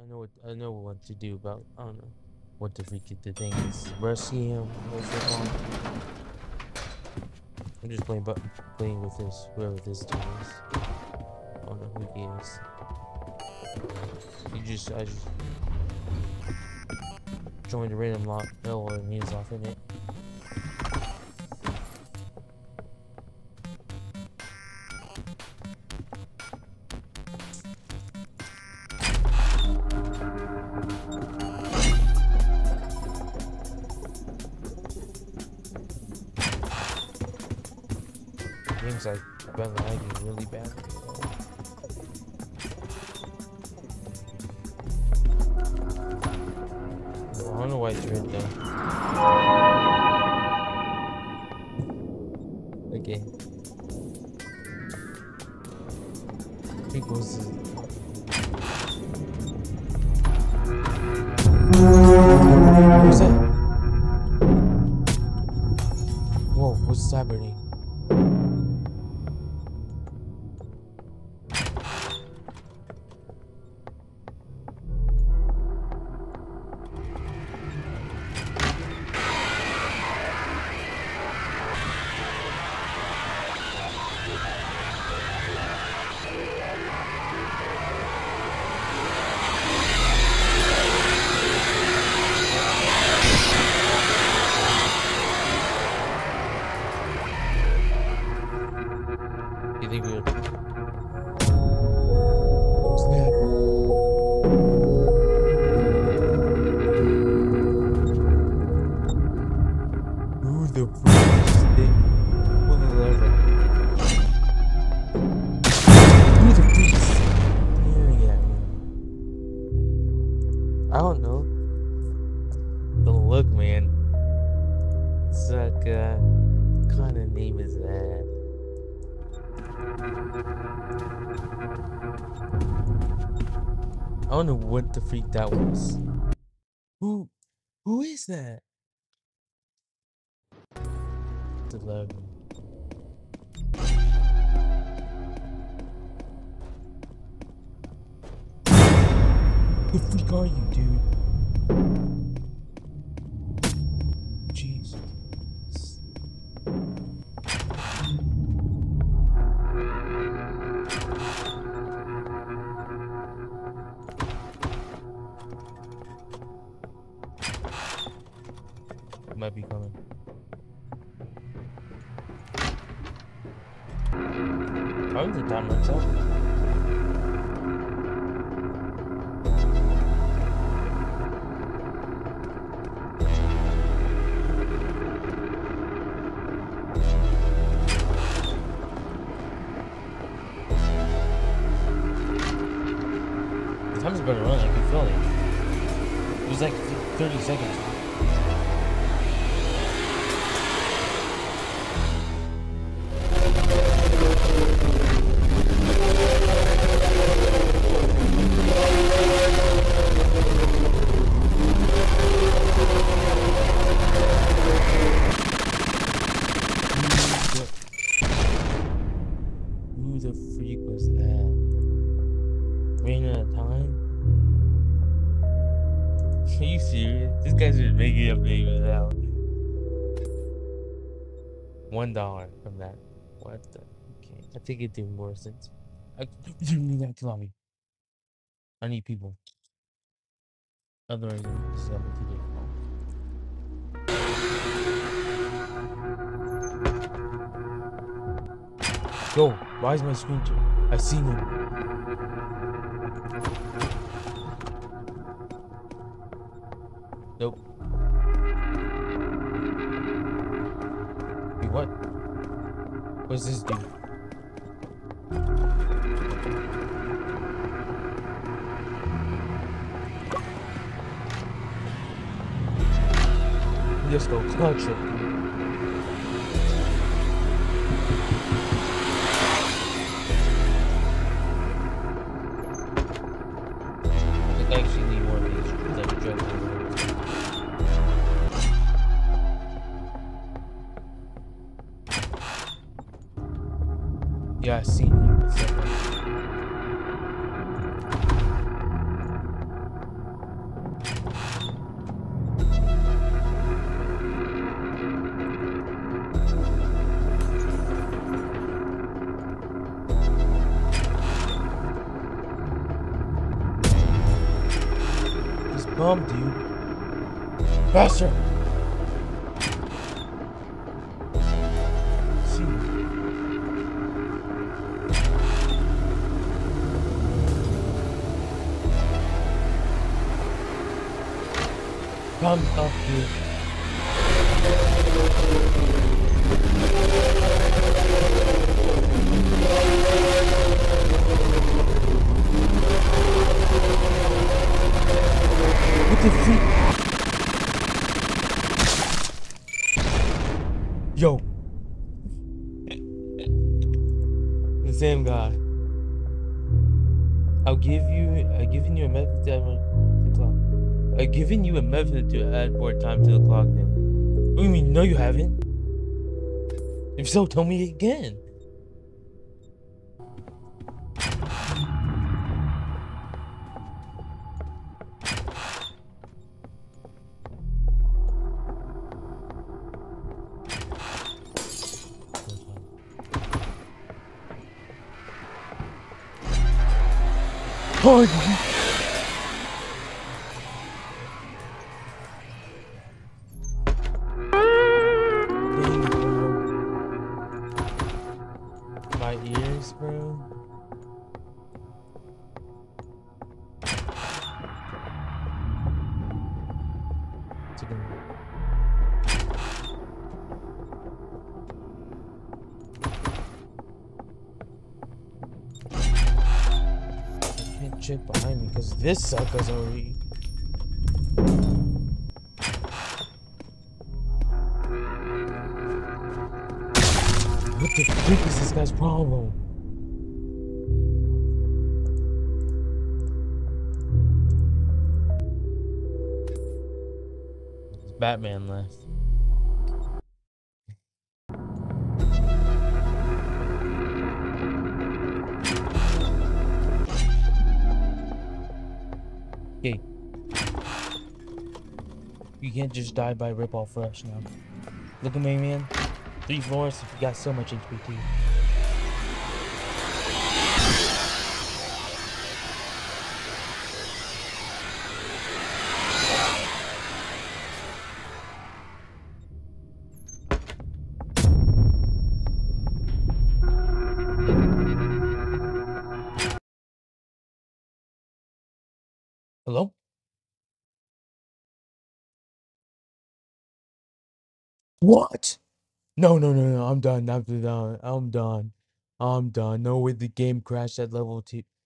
I know what to do, but I don't know what the freaking thing is. Rusty him. I'm just playing with this, whoever this dude is. I don't know who he is. I just joined a random lot hell and he was off in it. Games like been lagging really bad. I don't know why it's red though. Okay. Equals what was that? Whoa, what's happening? I don't know. The look, man. It's like, what kind of name is that? I don't know what the freak that was. Who is that? The love. Who the freak are you, dude? Jesus. It might be coming. I was a damn myself. Time's been running, I can feel it. It was like 30 seconds. Who the freak was that? Ran out of time? Are you serious? This guy's just making up names out. $1 from that. What the? Okay. I think it did more sense. You need that kill me. I need people. Otherwise, I'm just having to get home. Yo, why is my screen too? I seen him. Nope. Wait, what? What's this dude? Let's go clutch it. I actually need one of these because I'm driving. Yeah, I seen you. Come, dude. Faster! Come up here. What the freak? Yo. The same guy. I've given you a method to add the clock. I've given you a method to add more time to the clock now. What do you mean? No, you haven't. If so, tell me again. Oh, shit behind me because this sucker's already. What the freak is this guy's problem? There's Batman left. Okay. You can't just die by rip all fresh now. Look at me, man. 3 floors, you got so much HPT. Hello? What? No, I'm done. I'm done. No way the game crashed at level 2.